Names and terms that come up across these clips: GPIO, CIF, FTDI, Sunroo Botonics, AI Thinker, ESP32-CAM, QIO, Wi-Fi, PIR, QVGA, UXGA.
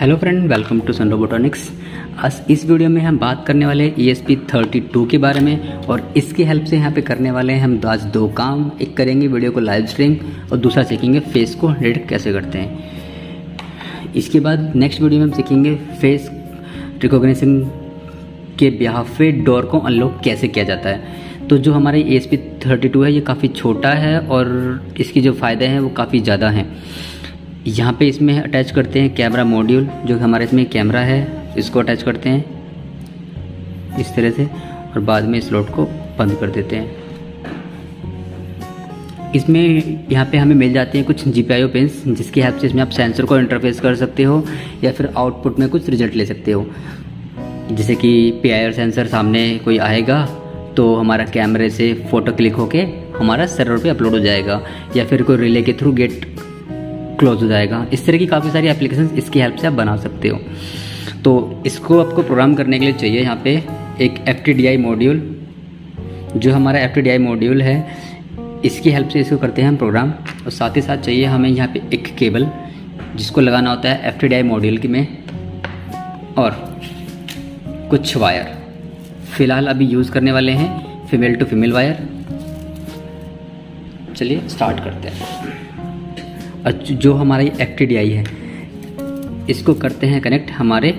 Hello friend, welcome to सनरो बोटोनिक्स। आज इस video में हम बात करने वाले हैं ESP32 के बारे में, और इसकी हेल्प से यहाँ पे करने वाले हैं हम आज दो काम। एक करेंगे वीडियो को लाइव स्ट्रीम और दूसरा सीखेंगे फेस को डिटेक्ट कैसे करते हैं। इसके बाद नेक्स्ट वीडियो में हम सीखेंगे फेस रिकॉग्निशन के बिहाफ पे डोर को अनलॉक कैसे किया जाता है। तो जो हमारा ESP32 है ये काफ़ी छोटा है और इसके जो फ़ायदे हैं वो काफ़ी ज़्यादा हैं। यहाँ पे इसमें अटैच करते हैं कैमरा मॉड्यूल, जो हमारे इसमें कैमरा है इसको अटैच करते हैं इस तरह से, और बाद में स्लॉट को बंद कर देते हैं। इसमें यहाँ पे हमें मिल जाते हैं कुछ GPIO पिन्स, जिसकी हेल्प से इसमें आप सेंसर को इंटरफेस कर सकते हो या फिर आउटपुट में कुछ रिजल्ट ले सकते हो। जैसे कि PIR सेंसर सामने कोई आएगा तो हमारा कैमरे से फ़ोटो क्लिक होके हमारा सर्वर पे अपलोड हो जाएगा, या फिर कोई रिले के थ्रू गेट क्लोज हो जाएगा। इस तरह की काफ़ी सारी एप्लीकेशंस इसकी हेल्प से आप बना सकते हो। तो इसको आपको प्रोग्राम करने के लिए चाहिए यहाँ पे एक FTDI मॉड्यूल। जो हमारा FTDI मॉड्यूल है इसकी हेल्प से इसको करते हैं हम प्रोग्राम, और साथ ही साथ चाहिए हमें यहाँ पे एक केबल जिसको लगाना होता है FTDI मॉड्यूल की में, और कुछ वायर। फ़िलहाल अभी यूज़ करने वाले हैं फीमेल टू फीमेल वायर। चलिए स्टार्ट करते हैं। जो हमारा ये FTDI है इसको करते हैं कनेक्ट हमारे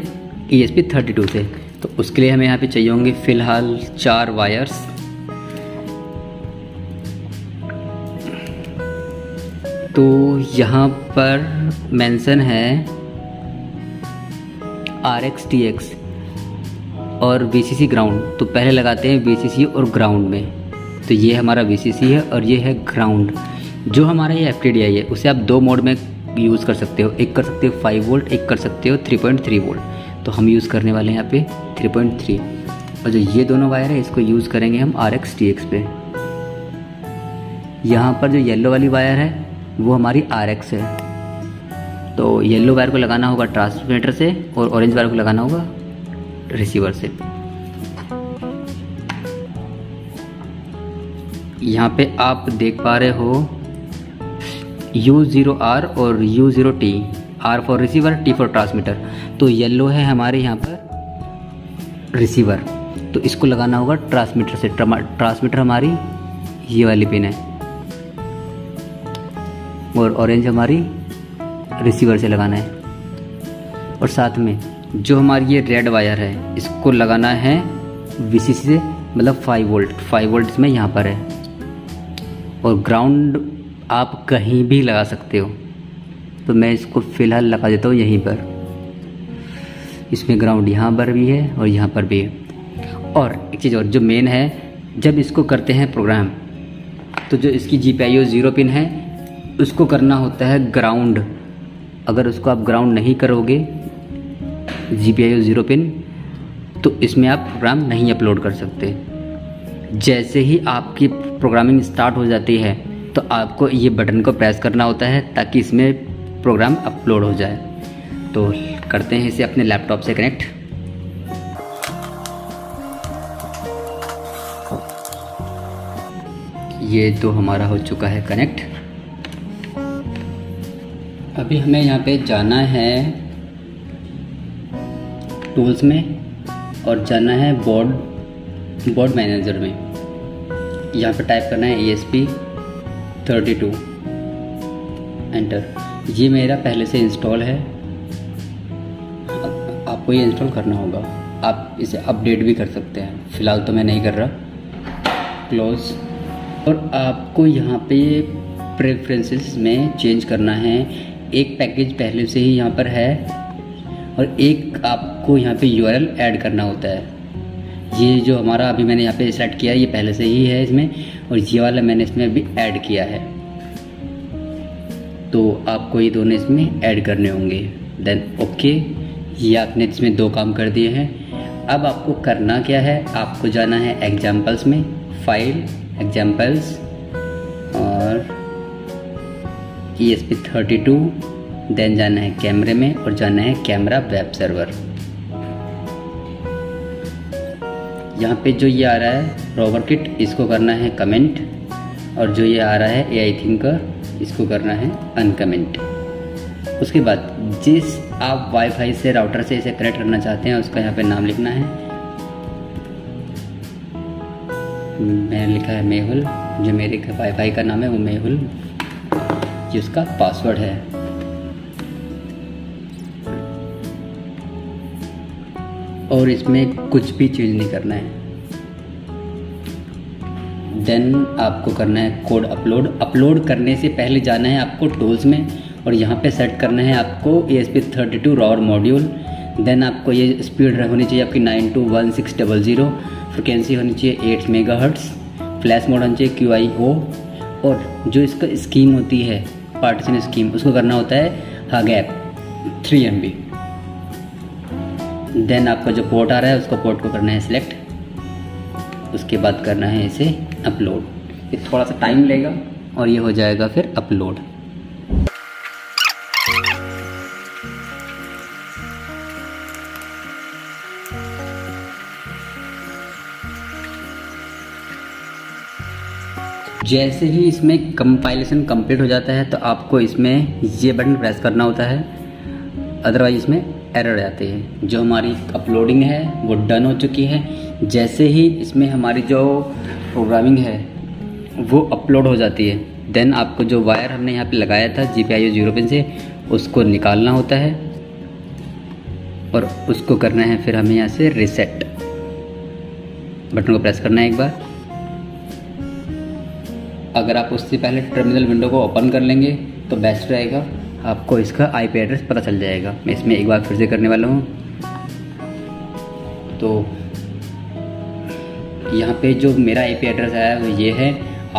ESP32 से। तो उसके लिए हमें यहाँ पे चाहिए होंगे फ़िलहाल 4 वायर्स। तो यहाँ पर मेंशन है RX TX और VCC ग्राउंड। तो पहले लगाते हैं VCC और ग्राउंड में। तो ये हमारा VCC है और ये है ग्राउंड। जो हमारा ये FTDI है उसे आप दो मोड में यूज़ कर सकते हो। एक कर सकते हो 5 वोल्ट, एक कर सकते हो 3.3 वोल्ट। तो हम यूज़ करने वाले हैं यहाँ पे 3.3, और जो ये दोनों वायर है इसको यूज़ करेंगे हम RX TX पे। यहाँ पर जो येलो वाली वायर है वो हमारी RX है। तो येलो वायर को लगाना होगा ट्रांसमीटर से और ऑरेंज वायर को लगाना होगा रिसीवर से। यहाँ पे आप देख पा रहे हो U0R और U0T, R for receiver, T for transmitter. तो येलो है हमारे यहाँ पर रिसीवर, तो इसको लगाना होगा ट्रांसमीटर से। ट्रांसमीटर हमारी ये वाली पिन है, और ऑरेंज हमारी रिसीवर से लगाना है। और साथ में जो हमारी ये रेड वायर है इसको लगाना है VCC से, मतलब 5 वोल्ट। 5 वोल्ट इसमें यहाँ पर है, और ग्राउंड आप कहीं भी लगा सकते हो। तो मैं इसको फ़िलहाल लगा देता हूँ यहीं पर। इसमें ग्राउंड यहाँ पर भी है और यहाँ पर भी है। और एक चीज़ और जो मेन है, जब इसको करते हैं प्रोग्राम तो जो इसकी GPIO 0 पिन है उसको करना होता है ग्राउंड। अगर उसको आप ग्राउंड नहीं करोगे GPIO 0 पिन, तो इसमें आप प्रोग्राम नहीं अपलोड कर सकते। जैसे ही आपकी प्रोग्रामिंग स्टार्ट हो जाती है तो आपको ये बटन को प्रेस करना होता है ताकि इसमें प्रोग्राम अपलोड हो जाए। तो करते हैं इसे अपने लैपटॉप से कनेक्ट। ये तो हमारा हो चुका है कनेक्ट। अभी हमें यहाँ पे जाना है टूल्स में और जाना है बोर्ड मैनेजर में। यहाँ पर टाइप करना है ESP32, एंटर। ये मेरा पहले से इंस्टॉल है, आपको ये इंस्टॉल करना होगा। आप इसे अपडेट भी कर सकते हैं, फ़िलहाल तो मैं नहीं कर रहा। क्लोज। और आपको यहाँ पे प्रेफरेंसेस में चेंज करना है। एक पैकेज पहले से ही यहाँ पर है और एक आपको यहाँ पे URL ऐड करना होता है। ये जो हमारा अभी मैंने यहाँ पे सेलेक्ट किया है ये पहले से ही है इसमें, और ये वाला मैंने इसमें अभी ऐड किया है। तो आपको ये दोनों इसमें ऐड करने होंगे, देन ओके। ये आपने इसमें दो काम कर दिए हैं। अब आपको करना क्या है, आपको जाना है एग्जाम्पल्स में, फाइल एग्जाम्पल्स, और ESP32, देन जाना है कैमरे में और जाना है कैमरा वेब सर्वर। यहाँ पे जो ये आ रहा है रोवर किट, इसको करना है कमेंट, और जो ये आ रहा है AI थिंकर, इसको करना है अनकमेंट। उसके बाद जिस आप वाईफाई से राउटर से इसे कनेक्ट करना चाहते हैं उसका यहाँ पे नाम लिखना है। मैंने लिखा है मेहुल, जो मेरे वाईफाई का नाम है वो मेहुल, जो उसका पासवर्ड है। और इसमें कुछ भी चेंज नहीं करना है। देन आपको करना है कोड अपलोड। अपलोड करने से पहले जाना है आपको टूल्स में और यहाँ पे सेट करना है आपको ESP32 रॉड मॉड्यूल। देन आपको ये स्पीड होनी चाहिए आपकी 921600, फ्रिक्वेंसी होनी चाहिए 8 मेगाहर्ट्ज़, फ्लैश मोड होना चाहिए QIO, और जो इसका स्कीम होती है पार्टीशन स्कीम उसको करना होता है हागैप 3 MB। देन आपका जो पोर्ट आ रहा है उसको पोर्ट को करना है सिलेक्ट, उसके बाद करना है इसे अपलोड। ये थोड़ा सा टाइम लेगा और ये हो जाएगा फिर अपलोड। जैसे ही इसमें कंपाइलेशन कंप्लीट हो जाता है तो आपको इसमें ये बटन प्रेस करना होता है, अदरवाइज इसमें एरर आती है। जो हमारी अपलोडिंग है वो डन हो चुकी है। जैसे ही इसमें हमारी जो प्रोग्रामिंग है वो अपलोड हो जाती है, देन आपको जो वायर हमने यहाँ पे लगाया था GPIO 0 पिन से उसको निकालना होता है और उसको करना है फिर हमें यहाँ से रिसेट बटन को प्रेस करना है एक बार। अगर आप उससे पहले टर्मिनल विंडो को ओपन कर लेंगे तो बेस्ट रहेगा, आपको इसका IP एड्रेस पता चल जाएगा। मैं इसमें एक बार फिर से करने वाला हूँ। तो यहाँ पे जो मेरा IP एड्रेस आया है वो ये है,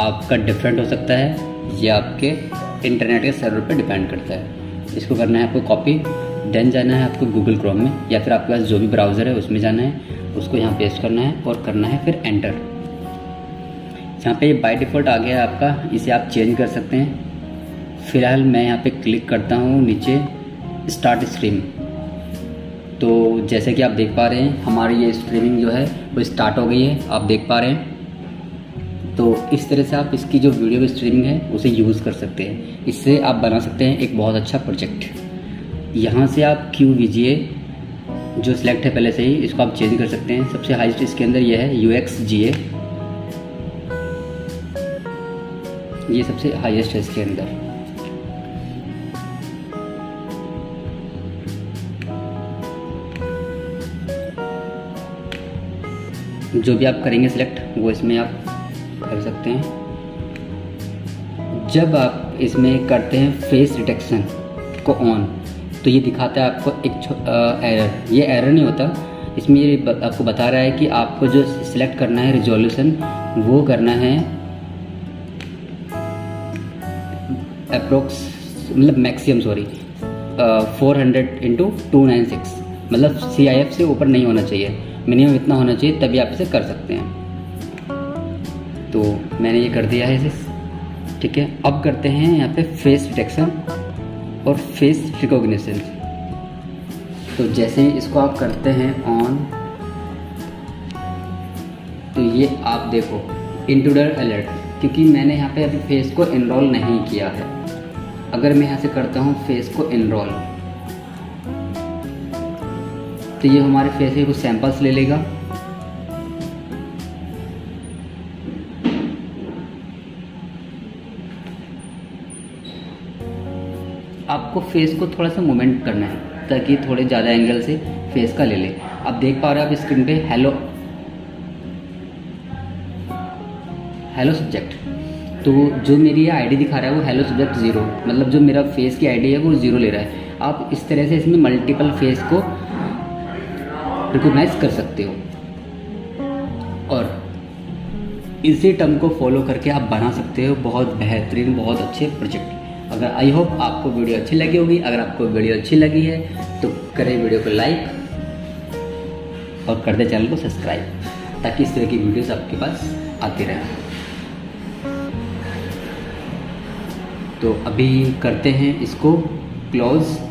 आपका डिफरेंट हो सकता है, ये आपके इंटरनेट के सर्वर पे डिपेंड करता है। इसको करना है आपको कॉपी। देन जाना है आपको गूगल क्रोम में या फिर आपके पास जो भी ब्राउज़र है उसमें जाना है, उसको यहाँ पेस्ट करना है और करना है फिर एंटर। यहाँ पे बाय डिफ़ॉल्ट आ गया है आपका, इसे आप चेंज कर सकते हैं। फ़िलहाल मैं यहाँ पे क्लिक करता हूँ नीचे स्टार्ट स्ट्रीम, तो जैसे कि आप देख पा रहे हैं हमारी ये स्ट्रीमिंग जो है वो स्टार्ट हो गई है, आप देख पा रहे हैं। तो इस तरह से आप इसकी जो वीडियो स्ट्रीमिंग है उसे यूज़ कर सकते हैं। इससे आप बना सकते हैं एक बहुत अच्छा प्रोजेक्ट। यहाँ से आप QVGA जो सिलेक्ट है पहले से ही इसको आप चेंज कर सकते हैं। सबसे हाईएस्ट इसके अंदर यह है UXGA, ये सबसे हाईएस्ट है इसके अंदर। जो भी आप करेंगे सिलेक्ट वो इसमें आप कर सकते हैं। जब आप इसमें करते हैं फेस डिटेक्शन को ऑन तो ये दिखाता है आपको एक एरर। ये एरर नहीं होता, इसमें ये आपको बता रहा है कि आपको जो सिलेक्ट करना है रिजोल्यूशन वो करना है अप्रोक्स मतलब मैक्सिमम सॉरी 400 × 296, मतलब CIF से ऊपर नहीं होना चाहिए, मिनिमम इतना होना चाहिए तभी आप इसे कर सकते हैं। तो मैंने ये कर दिया है इसे, ठीक है। अब करते हैं यहाँ पे फेस डिटेक्शन और फेस रिकॉग्निशन। तो जैसे ही इसको आप करते हैं ऑन तो ये आप देखो इंट्रूडर अलर्ट, क्योंकि मैंने यहाँ पे अभी फेस को इनरोल नहीं किया है। अगर मैं यहाँ से करता हूँ फेस को इनरोल तो ये हमारे फेस के कुछ सैंपल्स ले लेगा। आपको फेस को थोड़ा सा मूवमेंट करना है ताकि थोड़े ज़्यादा एंगल से फेस का ले ले। आप देख पा रहे हो आप स्क्रीन पे हेलो हेलो सब्जेक्ट, तो जो मेरी ये ID दिखा रहा है वो हेलो सब्जेक्ट 0, मतलब जो मेरा फेस की ID है वो 0 ले रहा है। आप इस तरह से इसमें मल्टीपल फेस को रिकॉग्नाइज कर सकते हो और इसी टर्म को फॉलो करके आप बना सकते हो बहुत बेहतरीन बहुत अच्छे प्रोजेक्ट। अगर आई होप आपको वीडियो अच्छी लगी होगी। अगर आपको वीडियो अच्छी लगी है तो करें वीडियो को लाइक और कर दें चैनल को सब्सक्राइब, ताकि इस तरह की वीडियोस आपके पास आती रहें। तो अभी करते हैं इसको क्लोज।